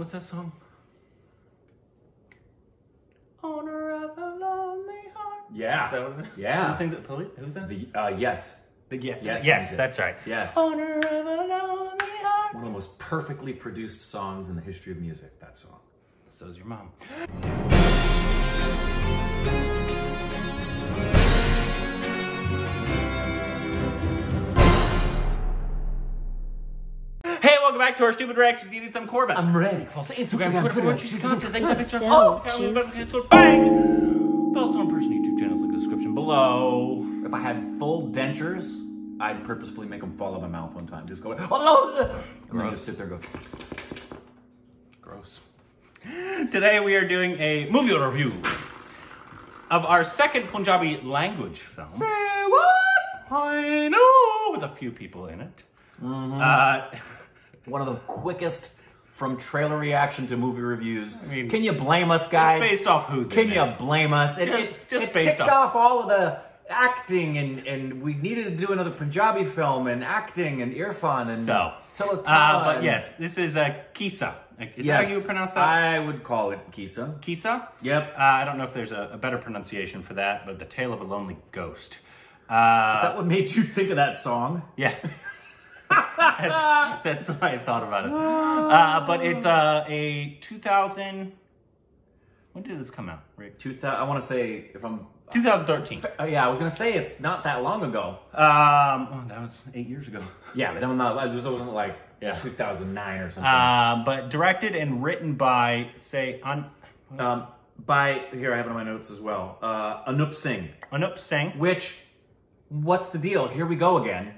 What's that song? Owner of a lonely heart. Yeah. Is that what it is? Yeah. Sing the police. Who's that? The yes. The gift. Yes. Yes. That's right. Yes. Owner of a lonely heart. One of the most perfectly produced songs in the history of music. That song. So is your mom. Welcome back to our stupid reacts with Edith and Corbin. I'm ready. Follow Instagram, Twitter. Oh, bang! Follow us on personal YouTube channels in the description below. If I had full dentures, I'd purposefully make them fall out my mouth one time. Just go, oh no! And then just sit there and go, gross. Today we are doing a movie review of our second Punjabi language film. Say what? I know! With a few people in it. Mm-hmm. One of the quickest from trailer reaction to movie reviews. I mean, can you blame us, guys? Just based off who's in it. Can you blame us? It ticked off all of the acting, and we needed to do another Punjabi film, and acting, and Irrfan, and so, Tillotama. But and, yes, this is Qissa. Is that how you pronounce that? I would call it Qissa. Qissa? Yep. I don't know if there's a better pronunciation for that, but The Tale of a Lonely Ghost. Is that what made you think of that song? Yes. That's what I thought about it. But it's a 2000... When did this come out, Rick? 2000, I want to say, if I'm... 2013. Yeah, I was going to say it's not that long ago. Oh, that was 8 years ago. Yeah, but it just wasn't like 2009 or something. But directed and written by, here I have it on my notes as well, Anup Singh. Anup Singh. Which, what's the deal? Here we go again.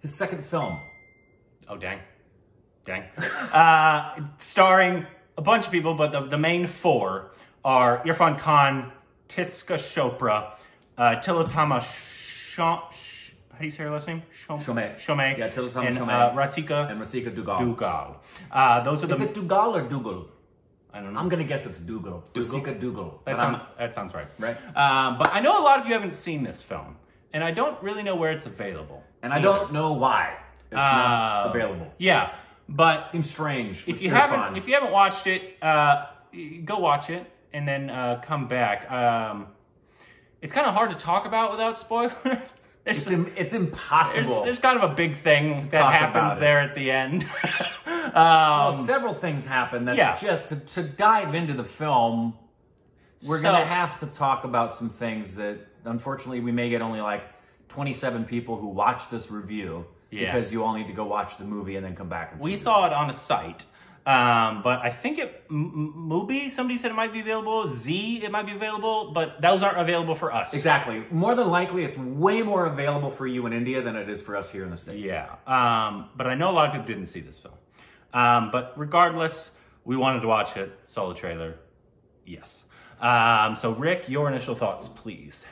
His second film. Oh, dang. Dang. Starring a bunch of people, but the main four are Irrfan Khan, Tisca Chopra, Tillotama Shome. How do you say her last name? Shome. Shome. Yeah, Tillotama Shome. Rasika. And Rasika Dugal. Dugal. Those are the... Is it Dugal or Dugal? I don't know. I'm going to guess it's Dugal. Rasika Dugal. That sounds right. Right. But I know a lot of you haven't seen this film. And I don't really know where it's available. And I don't know why it's not available. Yeah, but... Seems strange. If you haven't watched it, go watch it and then come back. It's kind of hard to talk about without spoilers. It's impossible. There's kind of a big thing that happens there at the end. Well, several things happen. That's just to dive into the film, we're going to have to talk about some things that... Unfortunately, we may get only like 27 people who watch this review because you all need to go watch the movie and then come back and see it. We saw it on a site, but I think Mubi, somebody said it might be available. Z, it might be available, but those aren't available for us. Exactly. More than likely, it's way more available for you in India than it is for us here in the States. Yeah, but I know a lot of people didn't see this film. But regardless, we wanted to watch it. Saw the trailer. Yes. So Rick, your initial thoughts, please.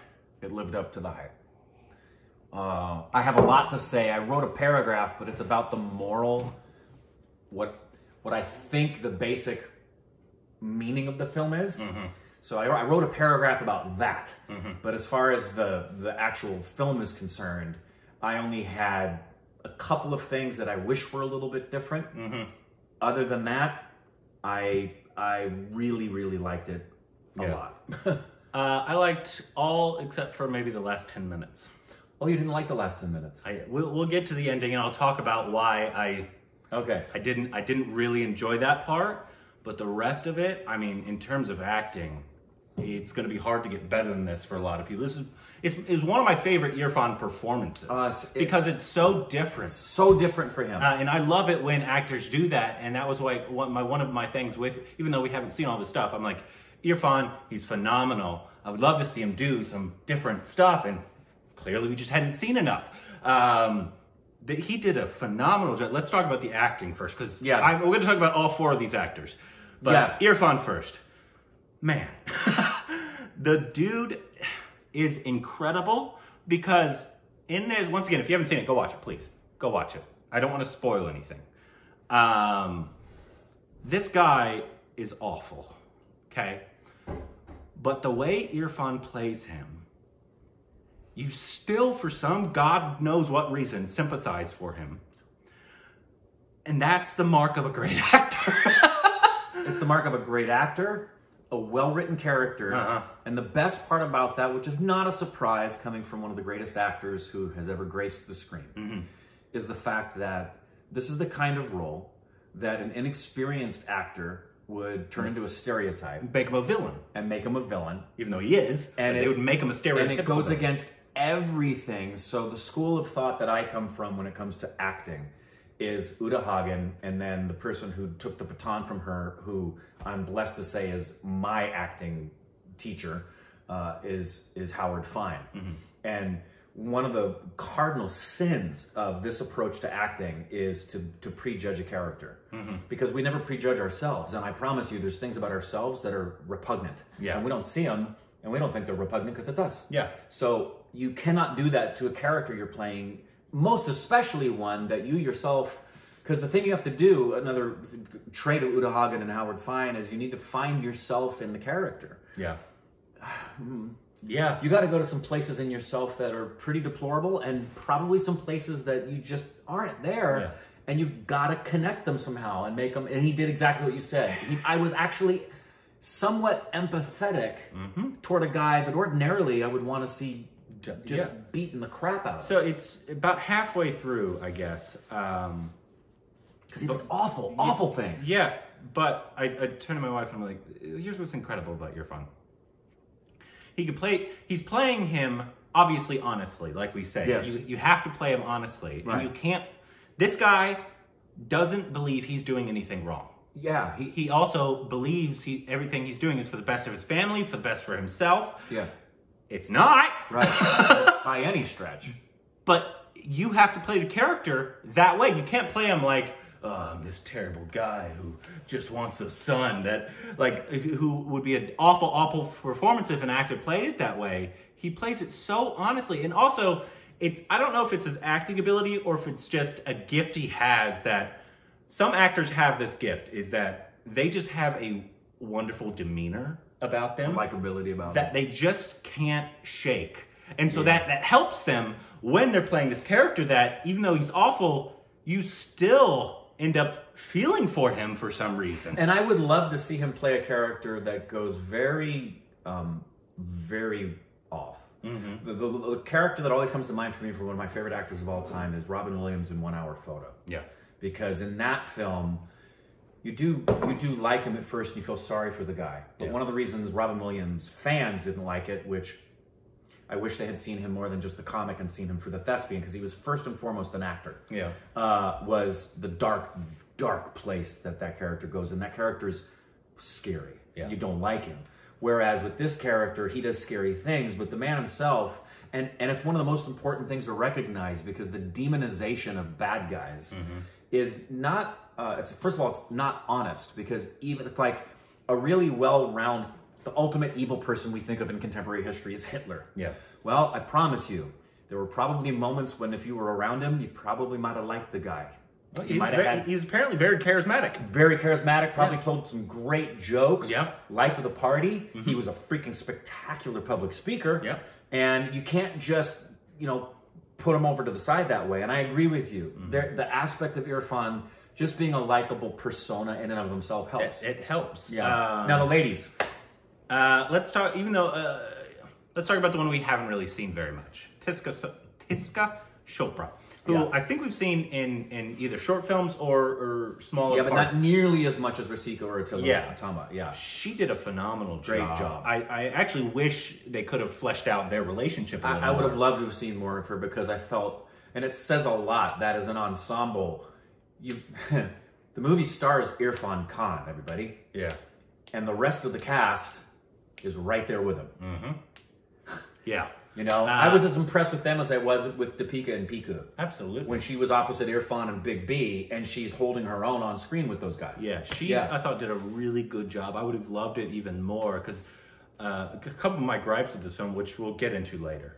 It lived up to the hype. I have a lot to say. I wrote a paragraph, but it's about the moral, what I think the basic meaning of the film is. Mm-hmm. So I wrote a paragraph about that. Mm-hmm. But as far as the actual film is concerned, I only had a couple of things that I wish were a little bit different. Mm-hmm. Other than that, I really, really liked it a lot. I liked all except for maybe the last 10 minutes. Oh, you didn't like the last 10 minutes. We'll get to the ending and I'll talk about why I didn't really enjoy that part, but the rest of it, I mean, in terms of acting, it's going to be hard to get better than this for a lot of people. This is it's one of my favorite Irrfan performances because it's so different. It's so different for him. And I love it when actors do that, and that was like one of my things with, even though we haven't seen all this stuff, I'm like, Irrfan, he's phenomenal. I would love to see him do some different stuff, and clearly we just hadn't seen enough. He did a phenomenal job. Let's talk about the acting first, because we're going to talk about all four of these actors. But Irrfan first. Man, the dude is incredible, because in this, once again, if you haven't seen it, go watch it, please. Go watch it. I don't want to spoil anything. This guy is awful. Okay, but the way Irrfan plays him, you still, for some God knows what reason, sympathize for him. And that's the mark of a great actor. the mark of a great actor, a well-written character, and the best part about that, which is not a surprise coming from one of the greatest actors who has ever graced the screen, is the fact that this is the kind of role that an inexperienced actor would turn into a stereotype. Make him a villain. And make him a villain. Even though he is, and they would make him a stereotypical villain. And it goes against everything. So the school of thought that I come from when it comes to acting is Uta Hagen, and then the person who took the baton from her, who I'm blessed to say is my acting teacher, is Howard Fine. And one of the cardinal sins of this approach to acting is to prejudge a character, because we never prejudge ourselves. And I promise you, there's things about ourselves that are repugnant, and we don't see them, and we don't think they're repugnant because it's us. So you cannot do that to a character you're playing. Most especially one that you yourself, because the thing you have to do, another trait of Uta Hagen and Howard Fine, is you need to find yourself in the character. You got to go to some places in yourself that are pretty deplorable, and probably some places that you just aren't there, and you've got to connect them somehow and make them. And he did exactly what you said. I was actually somewhat empathetic toward a guy that ordinarily I would want to see just beating the crap out of. So it's about halfway through, I guess. Because he does awful things. Yeah, but I turn to my wife and I'm like, here's what's incredible about Irrfan. He's playing him, obviously, honestly, like we say. You have to play him honestly. Right. And you can't, this guy doesn't believe he's doing anything wrong. Yeah. He also believes everything he's doing is for the best of his family, for the best for himself. Yeah. It's not. Right. By any stretch. But you have to play the character that way. You can't play him like, oh, I'm this terrible guy who just wants a son. That, like, who would be an awful, awful performance if an actor played it that way. He plays it so honestly. And also, I don't know if it's his acting ability or if it's just a gift he has, that some actors have this gift, is that they just have a wonderful demeanor about them, likability about that them. They just can't shake, and so that helps them when they're playing this character, that even though he's awful, you still end up feeling for him for some reason. And I would love to see him play a character that goes very very off. The character that always comes to mind for me, for one of my favorite actors of all time, is Robin Williams in 1 Hour Photo. Because in that film, You do like him at first, and you feel sorry for the guy. But one of the reasons Robin Williams fans didn't like it, which I wish they had seen him more than just the comic and seen him for the thespian, because he was first and foremost an actor, was the dark, dark place that character goes in. That character's scary. You don't like him. Whereas with this character, he does scary things, but the man himself, and it's one of the most important things to recognize, because the demonization of bad guys is not... first of all, it's not honest, because even it's like a really well-rounded, the ultimate evil person we think of in contemporary history is Hitler. Well, I promise you, there were probably moments when, if you were around him, you probably might have liked the guy. Well, he was apparently very charismatic. Very charismatic. Probably told some great jokes. Life of the party. He was a freaking spectacular public speaker. And you can't just, put him over to the side that way. And I agree with you. The aspect of Irrfan just being a likable persona in and of himself helps. It helps. Now the ladies. Let's talk about the one we haven't really seen very much. Tisca Chopra, who I think we've seen in either short films or smaller parts. But not nearly as much as Rasika or Tillotama. She did a phenomenal job. Great job. I actually wish they could have fleshed out their relationship a little more. I would have loved to have seen more of her, because I felt, and it says a lot, that is an ensemble. The movie stars Irrfan Khan, everybody. And the rest of the cast is right there with him. I was as impressed with them as I was with Topeka and Piku. Absolutely. When she was opposite Irrfan and Big B, and she's holding her own on screen with those guys. I thought, did a really good job. I would have loved it even more, because a couple of my gripes with this film, which we'll get into later,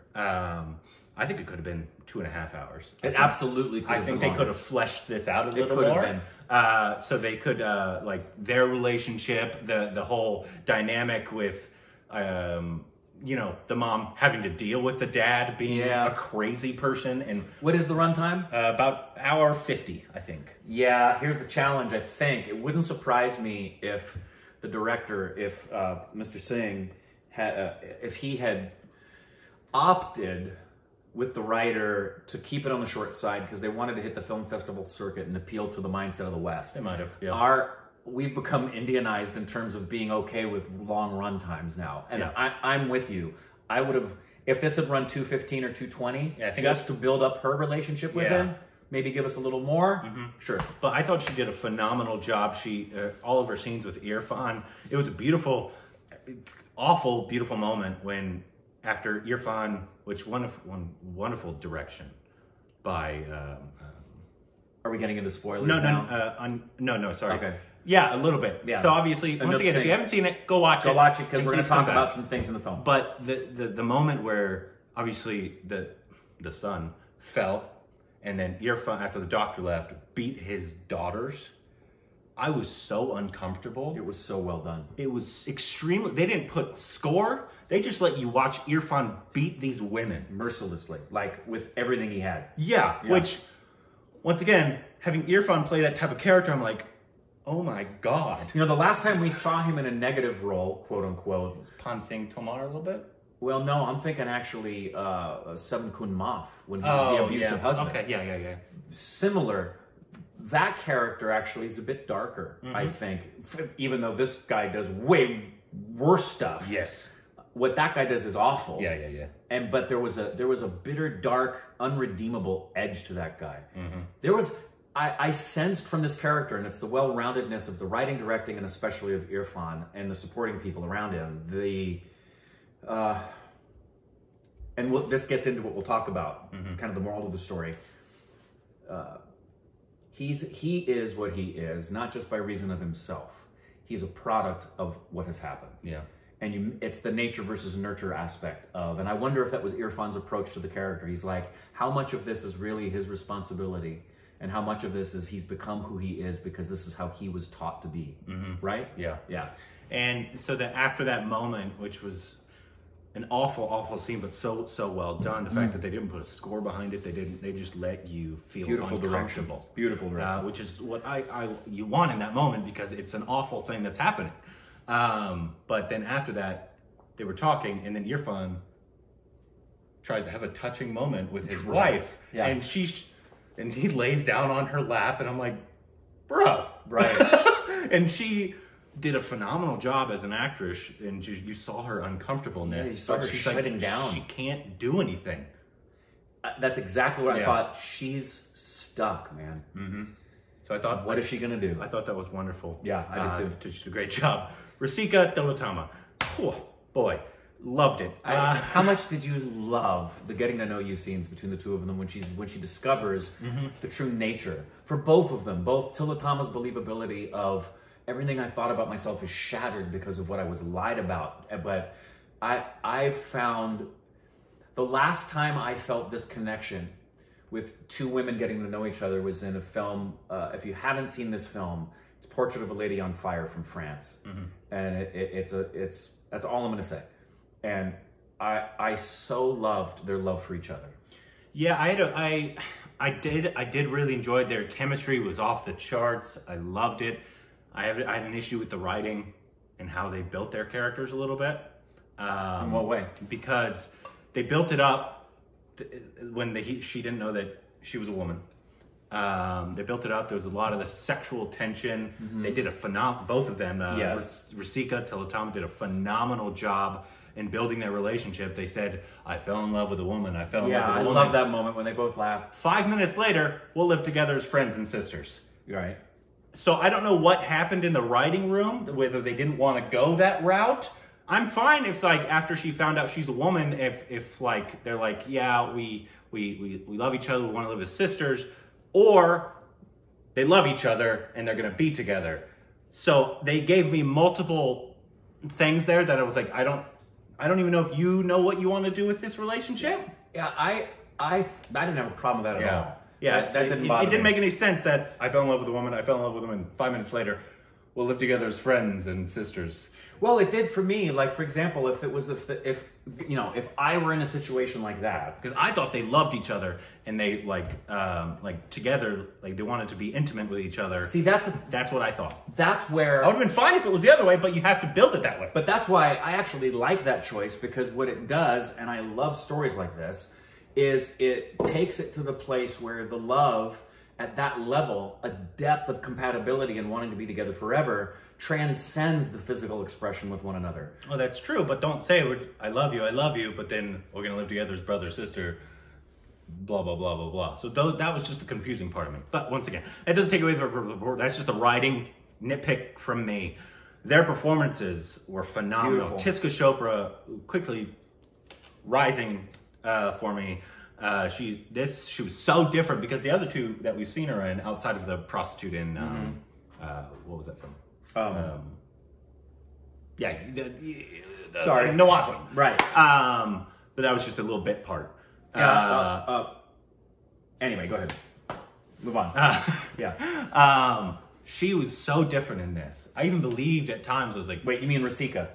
I think it could have been 2.5 hours. Absolutely could have been. I think they could have fleshed this out a little more. It could have been. So they could, like, their relationship, the whole dynamic with, the mom having to deal with the dad being a crazy person. And what is the runtime? About 1 hour 50, I think. Here's the challenge, I think. It wouldn't surprise me if the director, if Mr. Singh had, if he had opted with the writer to keep it on the short side, because they wanted to hit the film festival circuit and appeal to the mindset of the West. They might have, yeah. We've become Indianized in terms of being okay with long run times now. And yeah. I'm with you. I would have, if this had run 215 or 220, yeah, just to build up her relationship with yeah. him, maybe give us a little more. Mm-hmm. Sure. But I thought she did a phenomenal job. She, all of her scenes with Irrfan, it was a beautiful, awful, beautiful moment when after Irrfan, which wonderful direction by... are we getting into spoilers now? No, sorry. Okay. Yeah, a little bit. Yeah. So obviously, once again, if you haven't seen it, go watch it. Go watch it, because we're going to talk about some things in the film. But the moment where, obviously, the son fell, and then Irrfan, after the doctor left, beat his daughters. I was so uncomfortable. It was so well done. It was extremely... They didn't put score. They just let you watch Irrfan beat these women. Mercilessly. Like, with everything he had. Yeah, yeah. Which, once again, having Irrfan play that type of character, I'm like... Oh my God. You know, the last time we saw him in a negative role, quote unquote... Was Pan Singh Tomar a little bit? Well, no, I'm thinking actually Saat Khoon Maaf, when he was the abusive husband. Okay, yeah. Similar. That character actually is a bit darker, I think. Even though this guy does way worse stuff. Yes. What that guy does is awful. Yeah. And but there was a bitter, dark, unredeemable edge to that guy. There was... I sensed from this character, and it's the well-roundedness of the writing, directing, and especially of Irrfan and the supporting people around him, and this gets into what we'll talk about, kind of the moral of the story. He is what he is, not just by reason of himself. He's a product of what has happened. Yeah. And it's the nature versus nurture aspect of, and I wonder if that was Irfan's approach to the character. He's like, how much of this is really his responsibility? And how much of this is he's become who he is because this is how he was taught to be, right? Yeah. And so that after that moment, which was an awful, awful scene, but so well done, the fact that they didn't put a score behind it, they just let you feel uncomfortable. Beautiful direction. Which is what you want in that moment, because it's an awful thing that's happening. But then after that, they were talking, and then Irrfan tries to have a touching moment with his wife, and she... And he lays down on her lap, and I'm like, bro. Right. And she did a phenomenal job as an actress, and you saw her uncomfortableness. Yeah, you saw her shutting down. She can't do anything. That's exactly what I thought. She's stuck, man. So I thought, what is she going to do? I thought that was wonderful. Yeah, I did too. She did a great job. Rasika Dugal. Oh, boy. Loved it. How much did you love the getting to know you scenes between the two of them when she discovers the true nature for both of them? Both Tillotama's believability of everything I thought about myself is shattered because of what I was lied about. But I found the last time I felt this connection with two women getting to know each other was in a film. If you haven't seen this film, it's Portrait of a Lady on Fire from France, and it's that's all I'm going to say. And I so loved their love for each other. Yeah, I did really enjoy it. Their chemistry was off the charts. I loved it. I had an issue with the writing and how they built their characters a little bit. In what way? Because they built it up when she didn't know that she was a woman. They built it up. There was a lot of the sexual tension. They did a phenomenal. Both of them. Rasika Tillotama did a phenomenal job. In building their relationship, they said, I fell in love with a woman. I fell in love with a woman. Yeah, I love that moment when they both laughed. 5 minutes later, we'll live together as friends and sisters. Right. So I don't know what happened in the writing room, whether they didn't want to go that route. I'm fine if, like, after she found out she's a woman, if like, they're like, yeah, we love each other, we want to live as sisters. Or they love each other and they're going to be together. So they gave me multiple things there that I was like, I don't even know if you know what you want to do with this relationship. Yeah, I didn't have a problem with that at all. Yeah, that didn't bother me. It didn't make any sense that I fell in love with a woman, I fell in love with a woman, 5 minutes later, we'll live together as friends and sisters. Well, it did for me. Like, for example, if it was if you know, if I were in a situation like that, because I thought they loved each other and they like together, like they wanted to be intimate with each other. See, that's what I thought. That's where I would have been fine if it was the other way, but you have to build it that way. But that's why I actually like that choice, because what it does, and I love stories like this, is it takes it to the place where the love at that level, a depth of compatibility and wanting to be together forever, transcends the physical expression with one another. Oh, that's true, but don't say, I love you, but then we're gonna live together as brother, sister, blah, blah, blah, blah, blah. So that was just the confusing part of me. But once again, that doesn't take away the, that's just a writing nitpick from me. Their performances were phenomenal. Beautiful. Tisca Chopra quickly rising for me. She was so different, because the other two that we've seen her in, outside of the prostitute in what was that film? Yeah, sorry, No Awesome, right? But that was just a little bit part. Anyway, go ahead, move on. She was so different in this. I even believed at times. I was like, wait, you mean Rasika?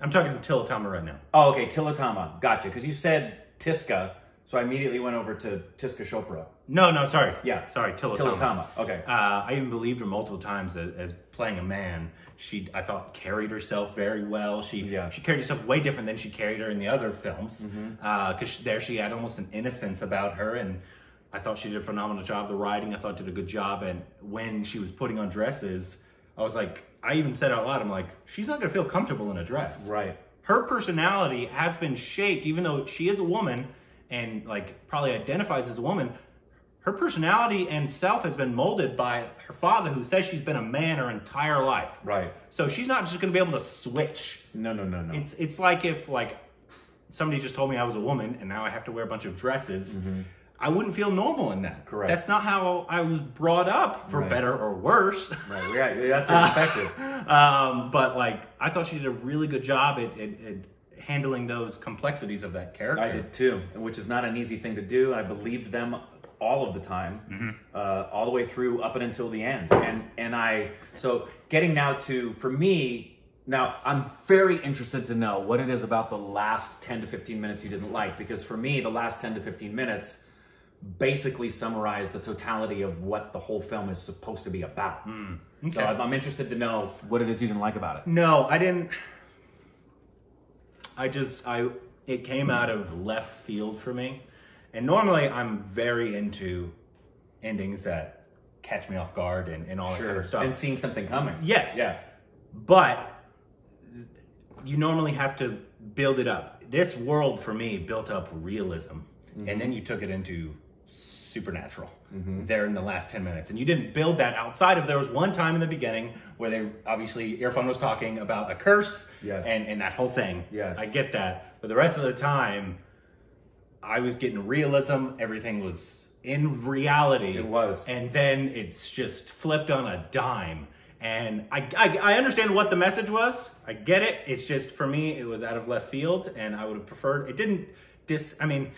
I'm talking to Tillotama right now. Oh, okay, Tillotama, gotcha. Because you said Tisca. So I immediately went over to Tisca Chopra. No, no, sorry. Yeah. Sorry, Tillotama. Okay. I even believed her multiple times as playing a man. She, I thought, carried herself very well. She carried herself way different than she carried her in the other films. Because there she had almost an innocence about her. And I thought she did a phenomenal job. The writing, I thought, did a good job. And when she was putting on dresses, I was like, I even said out loud, I'm like, she's not going to feel comfortable in a dress. Right. Her personality has been shaped, even though she is a woman, and like probably identifies as a woman, her personality and self has been molded by her father, who says she's been a man her entire life. Right. So she's not just gonna be able to switch. No, no, no, no. It's like if like somebody just told me I was a woman and now I have to wear a bunch of dresses, I wouldn't feel normal in that. Correct. That's not how I was brought up, for better or worse. Right, yeah, that's her perspective. But like, I thought she did a really good job at handling those complexities of that character. I did too, which is not an easy thing to do. I believed them all of the time, all the way through, up and until the end. So getting now to, for me, now I'm very interested to know what it is about the last 10 to 15 minutes you didn't like, because for me, the last 10 to 15 minutes basically summarize the totality of what the whole film is supposed to be about. Okay. So I'm interested to know what it is you didn't like about it. No, I didn't. It came out of left field for me. And normally I'm very into endings that catch me off guard and all that kind of stuff. And seeing something coming. Yes. Yeah. But you normally have to build it up. This world for me built up realism. And then you took it into supernatural there in the last 10 minutes. And you didn't build that outside of, there was one time in the beginning where they, obviously, Irrfan was talking about a curse and that whole thing. Yes. I get that. But the rest of the time, I was getting realism. Everything was in reality. It was. And then it's just flipped on a dime. And I understand what the message was. I get it. It's just, for me, it was out of left field. And I would have preferred, it didn't I mean,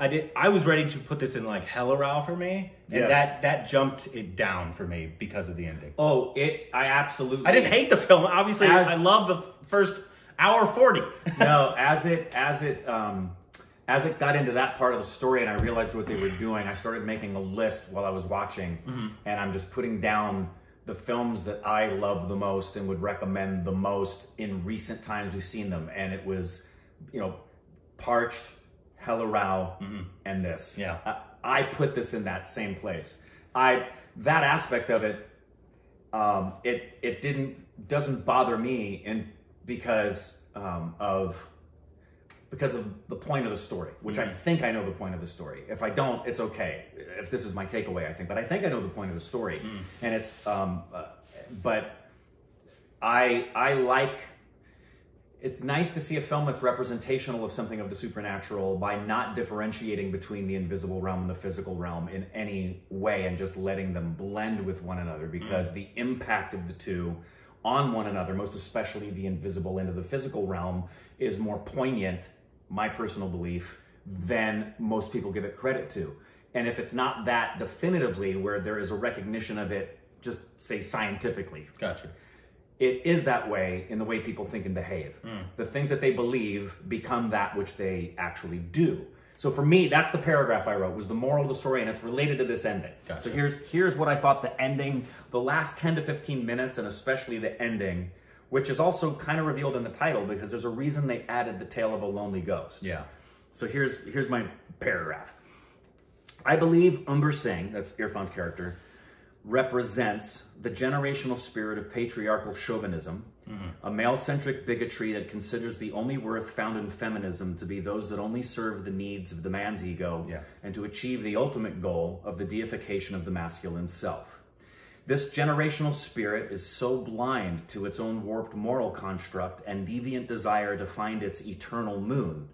I was ready to put this in like Hellerau for me, and that jumped it down for me because of the ending. Oh, I absolutely. I didn't hate the film. Obviously, I love the first hour 40. No, as it got into that part of the story, and I realized what they were doing, I started making a list while I was watching, and I'm just putting down the films that I love the most and would recommend the most in recent times we've seen them, and it was, you know, Parched, Hellerau, and this. Yeah. I put this in that same place. That aspect of it, it doesn't bother me, and because of the point of the story, which I think I know the point of the story. If I don't, it's okay. If this is my takeaway, I think, but I think I know the point of the story, and it's but I like. It's nice to see a film that's representational of something of the supernatural by not differentiating between the invisible realm and the physical realm in any way, and just letting them blend with one another, because the impact of the two on one another, most especially the invisible into the physical realm, is more poignant, my personal belief, than most people give it credit to. And if it's not that definitively, where there is a recognition of it, just say scientifically. Gotcha. it is that way in the way people think and behave. Mm. The things that they believe become that which they actually do. So for me, that's the paragraph I wrote, was the moral of the story, and it's related to this ending. Gotcha. So here's what I thought the ending, the last 10 to 15 minutes, and especially the ending, which is also kind of revealed in the title, because there's a reason they added the tale of a lonely ghost. Yeah. So here's my paragraph. I believe Umber Singh, that's Irfan's character, represents the generational spirit of patriarchal chauvinism, a male-centric bigotry that considers the only worth found in feminism to be those that only serve the needs of the man's ego, and to achieve the ultimate goal of the deification of the masculine self. This generational spirit is so blind to its own warped moral construct and deviant desire to find its eternal moon,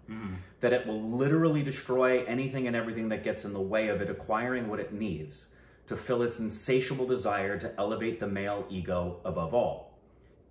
that it will literally destroy anything and everything that gets in the way of it acquiring what it needs, to fill its insatiable desire to elevate the male ego above all.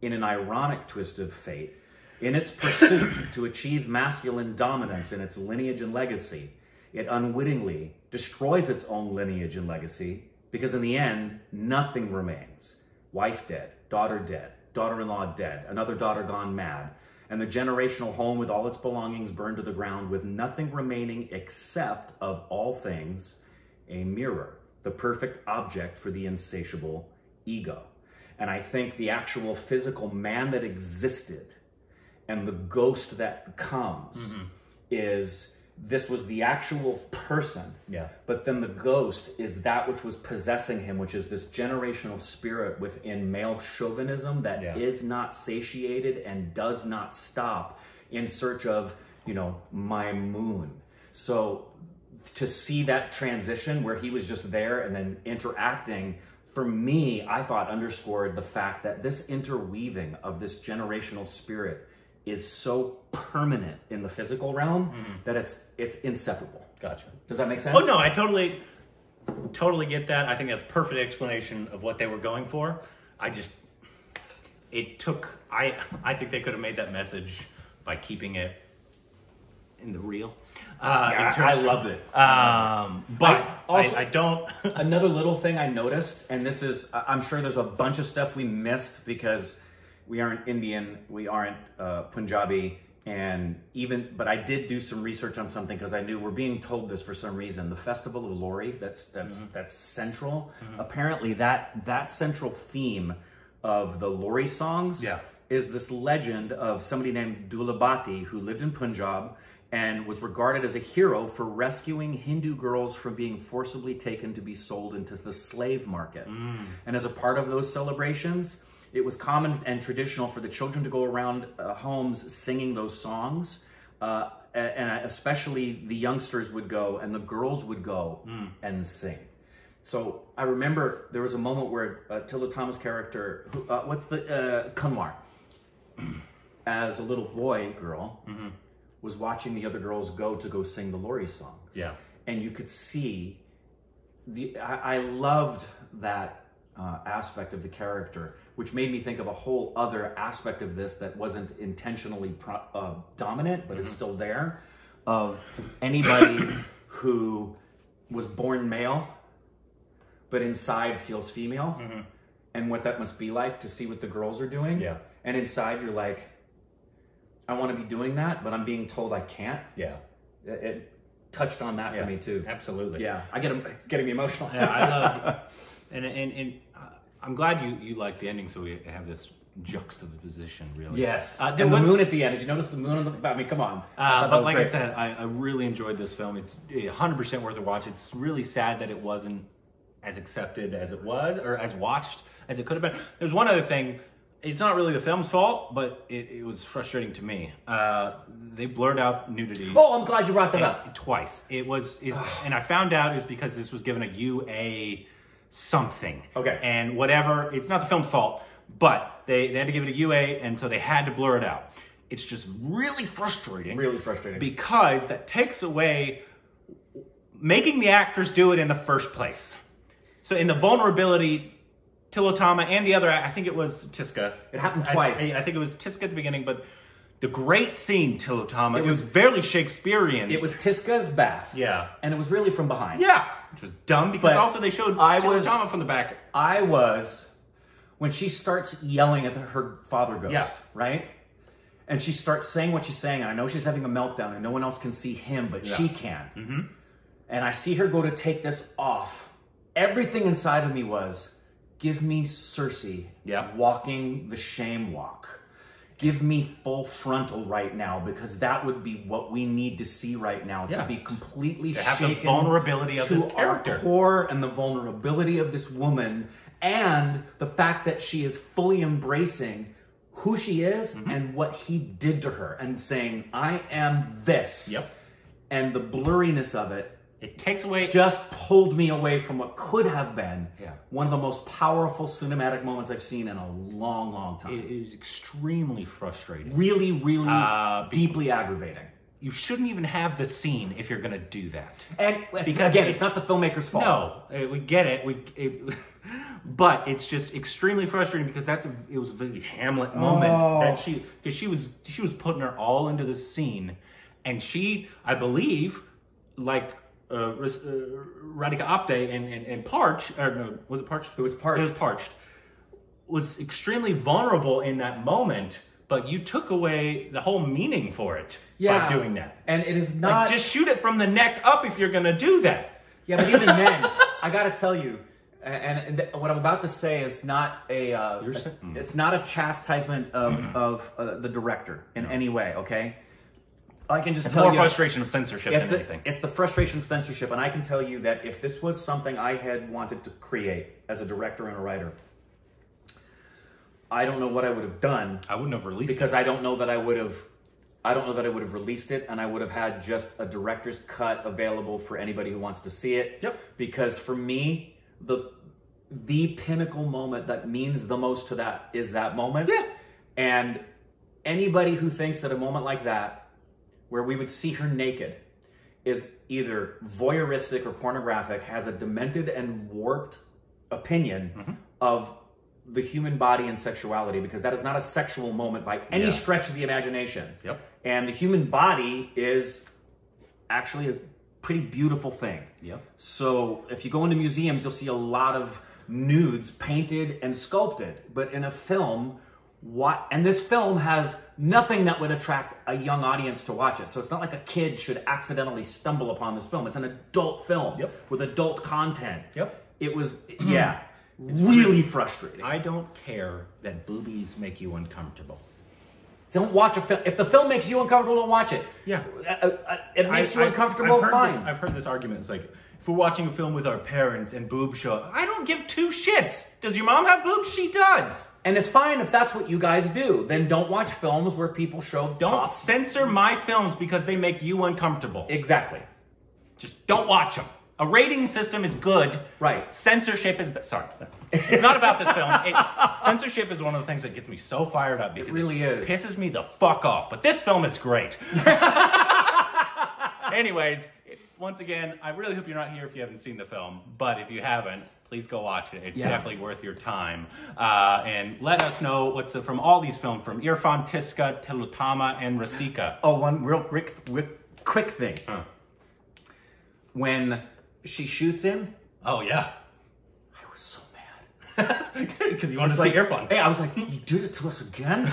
In an ironic twist of fate, in its pursuit to achieve masculine dominance in its lineage and legacy, it unwittingly destroys its own lineage and legacy, because in the end, nothing remains. Wife dead, daughter-in-law dead, another daughter gone mad, and the generational home with all its belongings burned to the ground, with nothing remaining except, of all things, a mirror, the perfect object for the insatiable ego. And I think the actual physical man that existed and the ghost that comes is, this was the actual person, but then the ghost is that which was possessing him, which is this generational spirit within male chauvinism that is not satiated and does not stop in search of, you know, my moon. So to see that transition where he was just there and then interacting, for me, I thought underscored the fact that this interweaving of this generational spirit is so permanent in the physical realm that it's inseparable. Gotcha. Does that make sense? Oh, no, I totally get that. I think that's a perfect explanation of what they were going for. I just, it took, I think they could have made that message by keeping it in the real. I loved it. But I don't... Another little thing I noticed, and this is, I'm sure there's a bunch of stuff we missed because we aren't Indian, we aren't Punjabi, and even, but I did do some research on something because I knew we're being told this for some reason. The Festival of Lohri, that's central. Apparently that central theme of the Lohri songs is this legend of somebody named Dulabati who lived in Punjab and was regarded as a hero for rescuing Hindu girls from being forcibly taken to be sold into the slave market. And as a part of those celebrations, it was common and traditional for the children to go around homes singing those songs. And especially the youngsters would go and the girls would go and sing. So I remember there was a moment where Tillotama's character, who, Kanwar, as a little girl, was watching the other girls go sing the Lohri songs. And you could see, I loved that aspect of the character, which made me think of a whole other aspect of this that wasn't intentionally dominant, but is still there, of anybody who was born male, but inside feels female, and what that must be like to see what the girls are doing. And inside you're like, I want to be doing that, but I'm being told I can't. It touched on that for me too. Absolutely. I getting me emotional. I love, and I'm glad you like the ending, so we have this juxtaposition, really. Yes. And the moon at the end. Did you notice the moon? I mean, come on. But like I said, I really enjoyed this film. It's 100% worth a watch. It's really sad that it wasn't as accepted as it was, or as watched as it could have been. There's one other thing. It's not really the film's fault, but it was frustrating to me. They blurred out nudity. Oh, I'm glad you brought that up. Twice. It was, and I found out is because this was given a UA something. Okay. And whatever, it's not the film's fault, but they had to give it a UA, and so they had to blur it out. It's just really frustrating. Really frustrating. Because that takes away making the actors do it in the first place. So in the vulnerability, Tillotama and the other, I think it was Tisca. It happened twice. I think it was Tisca at the beginning, but the great scene, Tillotama, it was barely Shakespearean. It was Tisca's bath. Yeah. And it was really from behind. Yeah. Which was dumb, because also they showed Tillotama from the back. when she starts yelling at her father ghost, right? And she starts saying what she's saying, and I know she's having a meltdown, and no one else can see him, but she can. And I see her go to take this off. Everything inside of me was, give me Cersei walking the shame walk. Give me full frontal right now, because that would be what we need to see right now, to be completely shaken. Have the vulnerability of this character. To our core, and the vulnerability of this woman, and the fact that she is fully embracing who she is and what he did to her, and saying, I am this. And the blurriness of it, it takes away, just pulled me away from what could have been one of the most powerful cinematic moments I've seen in a long, long time. It is extremely frustrating. Really, really deeply aggravating. You shouldn't even have the scene if you're going to do that. And because again, it's not the filmmaker's fault. No, we get it. But it's just extremely frustrating, because that's a, it was a really Hamlet moment that she was putting her all into this scene, and she, I believe, like Radica Apte and Parched, or no, was it Parched? It was Parched. It was Parched. Was extremely vulnerable in that moment. But you took away the whole meaning for it by doing that. And it is not... Like, just shoot it from the neck up if you're going to do that. Yeah, but even then, I got to tell you, and what I'm about to say is not a... it's not a chastisement of the director in any way, okay? I can just tell you... It's more frustration of censorship than anything. It's the frustration of censorship, and I can tell you that if this was something I had wanted to create as a director and a writer... I don't know what I would have done. I wouldn't have released it. Because I don't know that I would have, released it, and I would have had just a director's cut available for anybody who wants to see it. Because for me, the pinnacle moment that means the most to that is that moment. And anybody who thinks that a moment like that, where we would see her naked, is either voyeuristic or pornographic, has a demented and warped opinion of the human body and sexuality, because that is not a sexual moment by any stretch of the imagination. And the human body is actually a pretty beautiful thing. So if you go into museums, you'll see a lot of nudes painted and sculpted, but in a film, and this film has nothing that would attract a young audience to watch it. So it's not like a kid should accidentally stumble upon this film. It's an adult film with adult content. It was, it's really frustrating. I don't care that boobies make you uncomfortable. Don't watch a film. If the film makes you uncomfortable, don't watch it. It makes you uncomfortable, fine. I've heard this argument. It's like, if we're watching a film with our parents and boob show, I don't give two shits. Does your mom have boobs? She does. And it's fine if that's what you guys do. Then don't watch films where people show... Don't censor my films because they make you uncomfortable. Exactly. Just don't watch them. A rating system is good. Right. Censorship is... Sorry. It's not about this film. Censorship is one of the things that gets me so fired up. Because it really is. It pisses me the fuck off. But this film is great. Anyways, once again, I really hope you're not here if you haven't seen the film. But if you haven't, please go watch it. It's definitely worth your time. And let us know what's from all these films. From Irrfan, Tisca, Tillotama, and Rasika. Oh, one real quick thing. When... she shoots him. Oh, yeah. I was so mad. Because you wanted to see Irrfan. Hey, I was like, you did it to us again?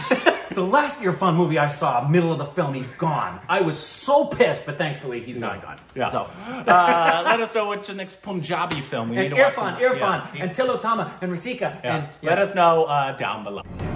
The last Irrfan movie I saw, middle of the film, he's gone. I was so pissed, but thankfully he's not gone. So, let us know what's the next Punjabi film we need to watch. Irrfan, and Tillotama, and Rasika. Let us know down below.